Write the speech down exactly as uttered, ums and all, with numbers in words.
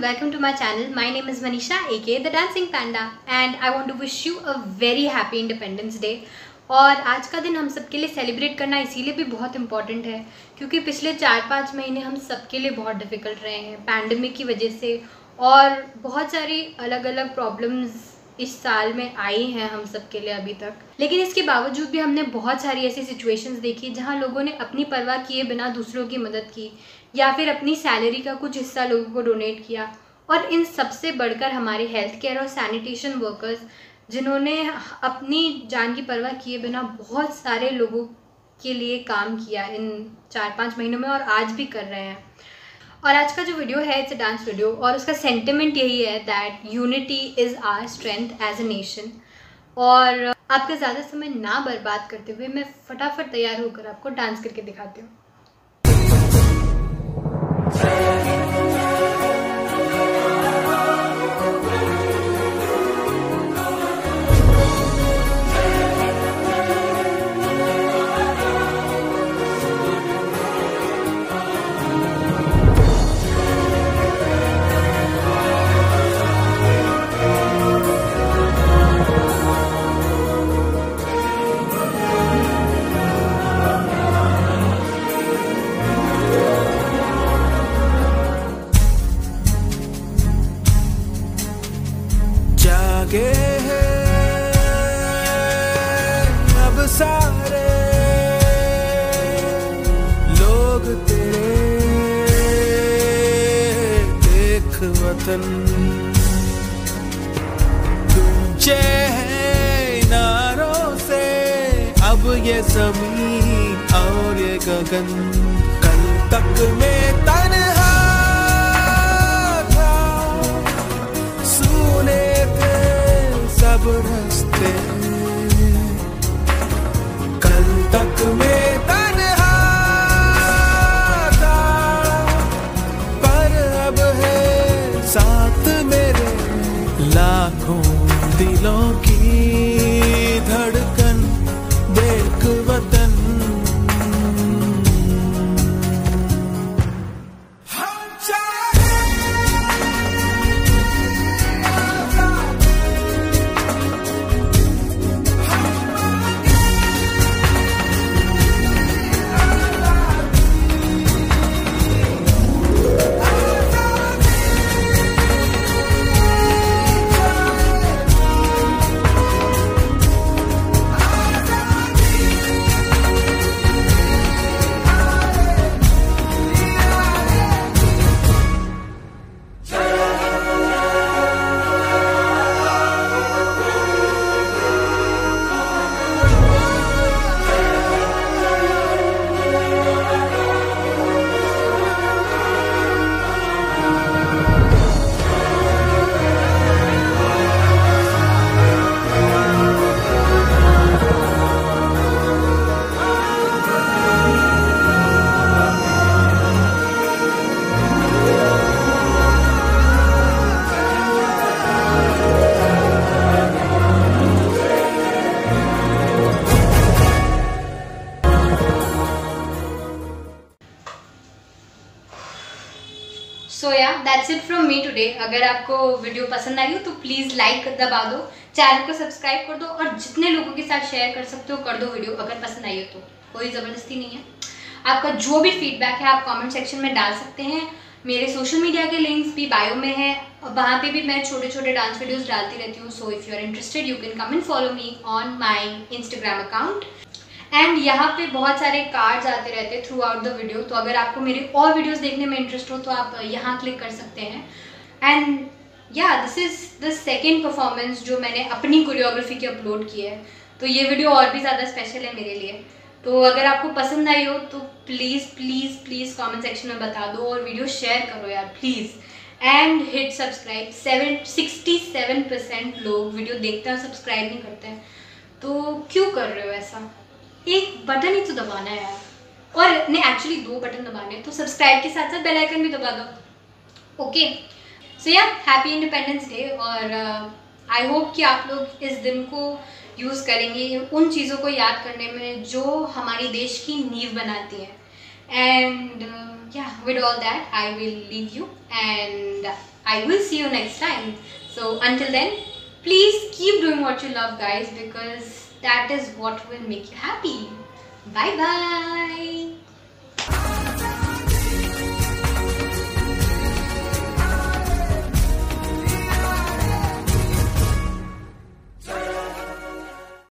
welcome, welcome to my channel. My name is Manisha, aka the Dancing Panda, and I want to wish you a very happy Independence Day. और आज का दिन हम सबके लिए celebrate करना इसीलिए भी बहुत इम्पॉर्टेंट है क्योंकि पिछले चार पाँच महीने हम सबके लिए बहुत डिफ़िकल्ट रहे हैं पैंडमिक की वजह से, और बहुत सारी अलग अलग प्रॉब्लम्स इस साल में आई हैं हम सबके लिए अभी तक. लेकिन इसके बावजूद भी हमने बहुत सारी ऐसी सिचुएशंस देखी जहां लोगों ने अपनी परवाह किए बिना दूसरों की मदद की या फिर अपनी सैलरी का कुछ हिस्सा लोगों को डोनेट किया. और इन सबसे बढ़कर हमारे हेल्थ केयर और सैनिटेशन वर्कर्स, जिन्होंने अपनी जान की परवाह किए बिना बहुत सारे लोगों के लिए काम किया इन चार पाँच महीनों में और आज भी कर रहे हैं. और आज का जो वीडियो है इट्स अ डांस वीडियो, और उसका सेंटिमेंट यही है that unity is our strength as a nation. और आपका ज़्यादा समय ना बर्बाद करते हुए मैं फटाफट तैयार होकर आपको डांस करके दिखाती हूँ. जागे हैं अब सारे लोग तेरे, देख वतन गूंजे हैं नारों से अब ये ज़मीन और ये गगन. कल तक में तन्हा था, सुने सब रास्ते, कल तक में तन्हा था पर अब है साथ मेरे. लाखों दिलों की धड़कन, देख वतन. So yeah, that's it from me today. अगर आपको वीडियो पसंद आई हो तो प्लीज़ लाइक दबा दो, चैनल को सब्सक्राइब कर दो और जितने लोगों के साथ शेयर कर सकते हो कर दो वीडियो अगर पसंद आई हो तो. कोई ज़बरदस्ती नहीं है. आपका जो भी फीडबैक है आप कमेंट सेक्शन में डाल सकते हैं. मेरे सोशल मीडिया के लिंक्स भी बायो में है, वहाँ पे भी मैं छोटे छोटे डांस वीडियोज़ डालती रहती हूँ. So if you are interested you can come and follow me on my Instagram account. And यहाँ पे बहुत सारे कार्ड्स आते रहते हैं थ्रू आउट द वीडियो, तो अगर आपको मेरे और वीडियोस देखने में इंटरेस्ट हो तो आप यहाँ क्लिक कर सकते हैं. एंड या this is the second performance जो मैंने अपनी कोरियोग्राफी की अपलोड की है, तो ये वीडियो और भी ज़्यादा स्पेशल है मेरे लिए. तो अगर आपको पसंद आई हो तो please please please comment section में बता दो और वीडियो शेयर करो यार please. And hit subscribe. Seven sixty seven percent लोग वीडियो देखते हैं और सब्सक्राइब नहीं करते हैं, तो क्यों कर रहे हो ऐसा? एक बटन ही तो दबाना है यार, और नहीं एक्चुअली दो बटन दबाने हैं, तो सब्सक्राइब के साथ साथ बेल आइकन भी दबा दो. ओके सो यार हैप्पी इंडिपेंडेंस डे, और आई uh, होप कि आप लोग इस दिन को यूज़ करेंगे उन चीज़ों को याद करने में जो हमारी देश की नींव बनाती है. एंड या with all that I will leave you, and I will see you next time. So until then, please keep doing what you love, guys, because that is what will make you happy. Bye bye.